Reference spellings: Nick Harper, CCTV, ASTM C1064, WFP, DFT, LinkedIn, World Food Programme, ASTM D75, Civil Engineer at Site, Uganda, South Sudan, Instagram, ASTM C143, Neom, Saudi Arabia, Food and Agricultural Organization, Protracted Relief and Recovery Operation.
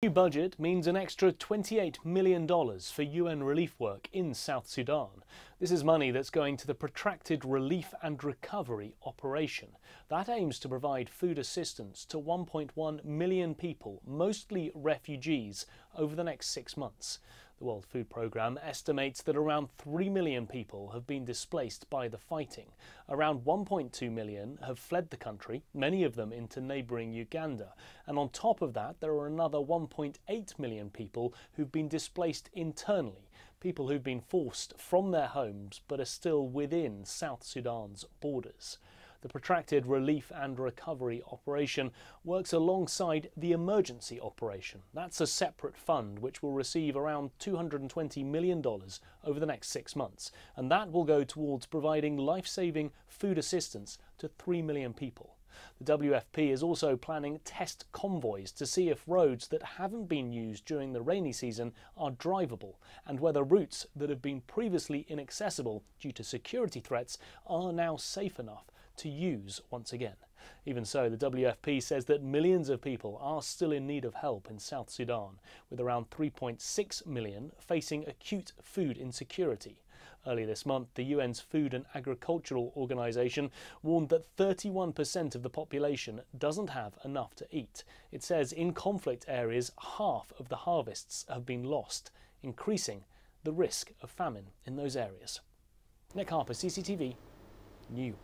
The new budget means an extra $28 million for UN relief work in South Sudan. This is money that's going to the Protracted Relief and Recovery Operation. That aims to provide food assistance to 1.1 million people, mostly refugees, over the next 6 months. The World Food Programme estimates that around 3 million people have been displaced by the fighting. Around 1.2 million have fled the country, many of them into neighbouring Uganda. And on top of that, there are another 1.8 million people who've been displaced internally, people who've been forced from their homes but are still within South Sudan's borders. The Protracted Relief and Recovery Operation works alongside the Emergency Operation. That's a separate fund which will receive around $220 million over the next 6 months, and that will go towards providing life-saving food assistance to 3 million people. The WFP is also planning test convoys to see if roads that haven't been used during the rainy season are drivable and whether routes that have been previously inaccessible due to security threats are now safe enough to use once again. Even so, the WFP says that millions of people are still in need of help in South Sudan, with around 3.6 million facing acute food insecurity. Early this month, the UN's Food and Agricultural Organization warned that 31% of the population doesn't have enough to eat. It says in conflict areas, half of the harvests have been lost, increasing the risk of famine in those areas. Nick Harper, CCTV, New.